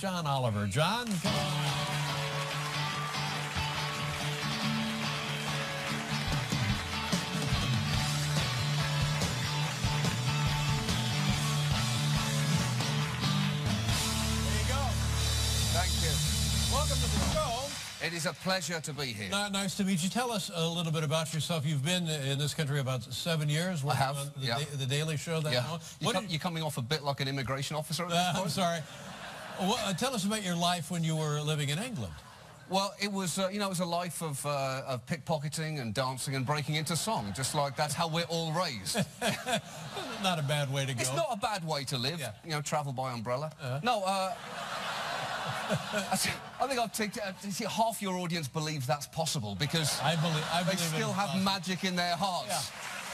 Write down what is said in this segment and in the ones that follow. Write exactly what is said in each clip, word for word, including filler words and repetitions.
John Oliver. John, come on. It is a pleasure to be here. Uh, nice to meet you. Tell us a little bit about yourself. You've been in this country about seven years. I have, on the, yeah. da the Daily Show. That yeah. Now. You're, com you you're coming off a bit like an immigration officer at this uh, point. I'm sorry. Well, uh, tell us about your life when you were living in England. Well, it was, uh, you know, it was a life of, uh, of pickpocketing and dancing and breaking into song. Just like that's how we're all raised. Not a bad way to go. It's not a bad way to live. Yeah. You know, travel by umbrella. Uh-huh. No, uh... I think I've taken, see, half your audience believes that's possible because I believe, I believe they still have possible. magic in their hearts.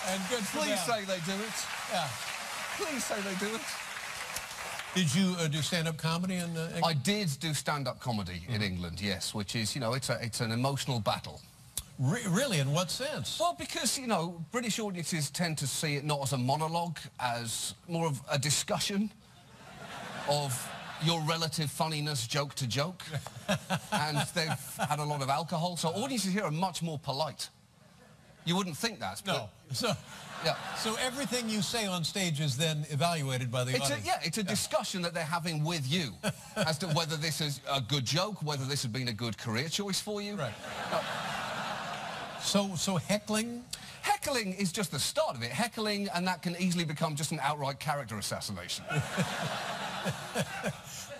Yeah. And good for Please them. say they do it. Yeah. Please say they do it. Did you uh, do stand-up comedy in uh, England? I did do stand-up comedy mm-hmm. in England, yes, which is, you know, it's, a, it's an emotional battle. Re really? In what sense? Well, because, you know, British audiences tend to see it not as a monologue, as more of a discussion of... your relative funniness joke to joke, and they've had a lot of alcohol, so audiences here are much more polite. You wouldn't think that. No. So, yeah. so everything you say on stage is then evaluated by the it's audience. A, yeah, it's a yeah. discussion that they're having with you as to whether this is a good joke, whether this has been a good career choice for you. Right. No. So, so heckling? Heckling is just the start of it. Heckling, and that can easily become just an outright character assassination.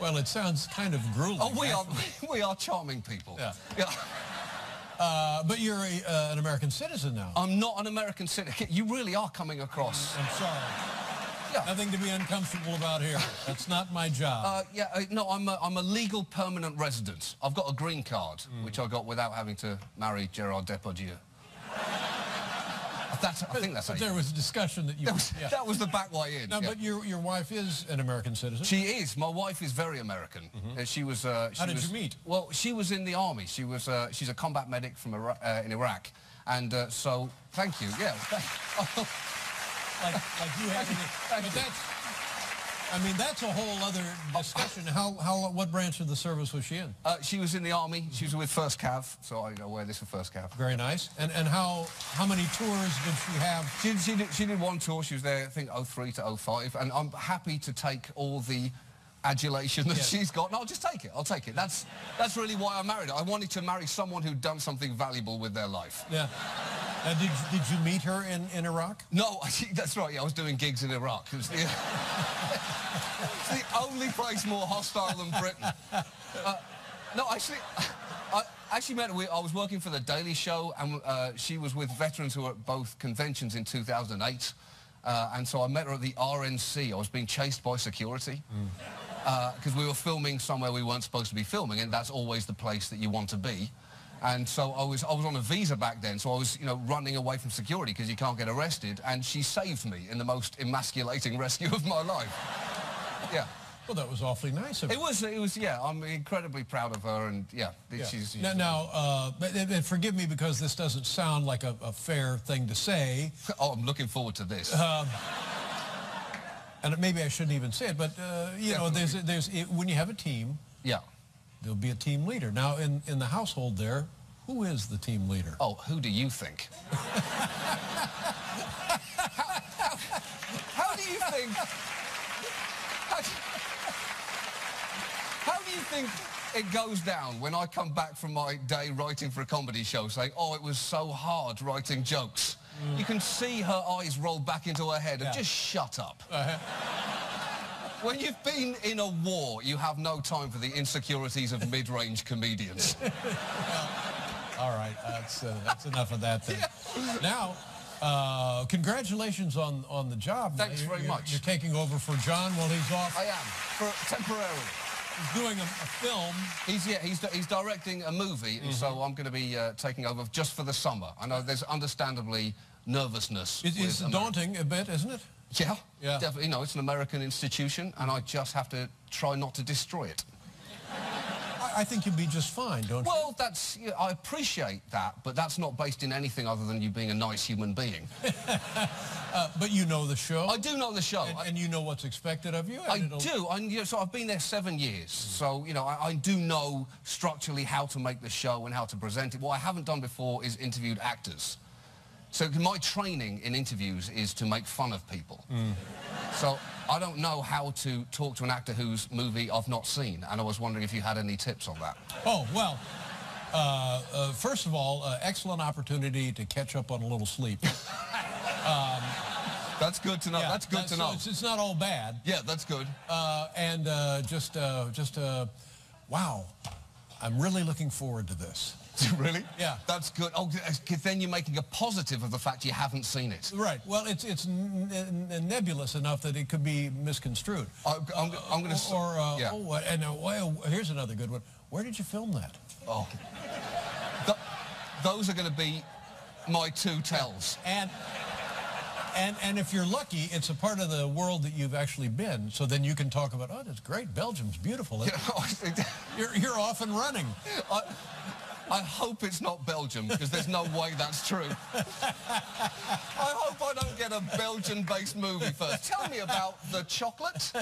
Well, it sounds kind of grueling. Oh, we actually. are we are charming people. Yeah. yeah. Uh, but you're a, uh, an American citizen now. I'm not an American citizen. You really are coming across. I'm sorry. Yeah. Nothing to be uncomfortable about here. That's not my job. Uh, yeah. Uh, no, I'm a, I'm a legal permanent resident. I've got a green card, mm. which I got without having to marry Gerard Depardieu. That's, I think that's but there was a discussion that you... That was, yeah. that was the back way in. No, yeah. but your, your wife is an American citizen. She is. My wife is very American. Mm-hmm. She was... Uh, she How did was, you meet? Well, she was in the army. She was, uh, she's a combat medic from Iraq, uh, in Iraq. And uh, so, thank you, yeah. oh. like, like you had... Thank you. But that's... I mean, that's a whole other discussion. How, how, what branch of the service was she in? Uh, she was in the Army. She was with First Cav, so I wear this for First Cav. Very nice. And, and how, how many tours did she have? She, she, did, she did one tour. She was there, I think, oh three to oh five. And I'm happy to take all the adulation that yes. she's got. No, I'll just take it. I'll take it. That's, that's really why I married her. I wanted to marry someone who'd done something valuable with their life. Yeah. Uh, did, did you meet her in, in Iraq? No, I, that's right, yeah, I was doing gigs in Iraq. It was the, it's the only place more hostile than Britain. Uh, no, actually, I actually met her, I was working for The Daily Show, and uh, she was with veterans who were at both conventions in two thousand eight, uh, and so I met her at the R N C. I was being chased by security, because mm. uh, we were filming somewhere we weren't supposed to be filming, and that's always the place that you want to be. And so I was, I was on a visa back then, so I was, you know, running away from security because you can't get arrested, and she saved me in the most emasculating rescue of my life. Yeah. Well, that was awfully nice of her. It was, it was, yeah, I'm incredibly proud of her, and, yeah. yeah. She's, she's, now, now uh, but, and forgive me because this doesn't sound like a, a fair thing to say. Oh, I'm looking forward to this. Um, and maybe I shouldn't even say it, but, uh, you Definitely. know, there's, there's, it, when you have a team... Yeah. There'll be a team leader. Now, in, in the household there, who is the team leader? Oh, who do you think? how, how, how do you think... How, how do you think it goes down when I come back from my day writing for a comedy show saying, oh, it was so hard writing jokes? Mm. You can see her eyes roll back into her head yeah. and just shut up. Uh-huh. When you've been in a war, you have no time for the insecurities of mid-range comedians. All right, that's, uh, that's enough of that then. Yeah. Now, uh, congratulations on, on the job. Thanks you're, very you're, much. You're taking over for John while he's off. I am, for, temporarily. He's doing a, a film. He's, yeah, he's, he's directing a movie, mm-hmm. and so I'm going to be uh, taking over just for the summer. I know there's understandably nervousness. It, it's daunting a bit, isn't it? Yeah, yeah, definitely. You know, it's an American institution, and I just have to try not to destroy it. I, I think you'd be just fine, don't you? Well, that's... Yeah, I appreciate that, but that's not based in anything other than you being a nice human being. uh, but you know the show. I do know the show. And, I, and you know what's expected of you? I do. And, you know, so I've been there seven years. So, you know, I, I do know structurally how to make the show and how to present it. What I haven't done before is interviewed actors. So my training in interviews is to make fun of people. Mm. So I don't know how to talk to an actor whose movie I've not seen, and I was wondering if you had any tips on that. Oh, well, uh, uh, first of all, uh, excellent opportunity to catch up on a little sleep. um, that's good to know. Yeah, that's good that's, to know. It's, it's not all bad. Yeah, that's good. Uh, and uh, just, uh, just, uh, wow, I'm really looking forward to this. Really? Yeah. That's good. Oh, then you're making a positive of the fact you haven't seen it. Right. Well, it's it's nebulous enough that it could be misconstrued. I, I'm, I'm going to. Or, or uh, yeah. oh, and uh, here's another good one. Where did you film that? Oh. Th those are going to be my two tells. And. And, and if you're lucky, it's a part of the world that you've actually been, so then you can talk about, oh, that's great, Belgium's beautiful. You know, you're, you're off and running. I, I hope it's not Belgium, because there's no way that's true. I hope I don't get a Belgian-based movie first. Tell me about the chocolate.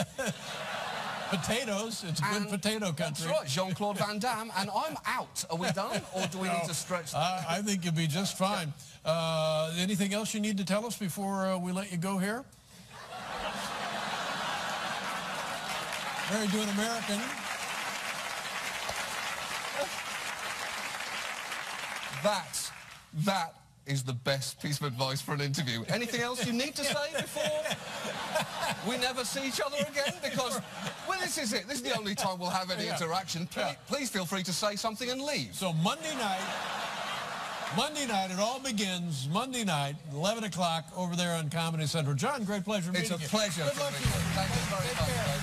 Potatoes. It's and good potato country. That's right, Jean-Claude Van Damme. And I'm out. Are we done, or do we no, need to stretch? Uh, I think you'll be just fine. Uh, anything else you need to tell us before uh, we let you go here? Very doing American. That, that is the best piece of advice for an interview. Anything else you need to say before we never see each other again? Because, well, this is it. This is the only time we'll have any yeah. interaction. Please, yeah. please feel free to say something and leave. So Monday night, Monday night, it all begins Monday night, eleven o'clock over there on Comedy Central. John, great pleasure meeting you. It's a pleasure. Good luck to you. Thank you very much.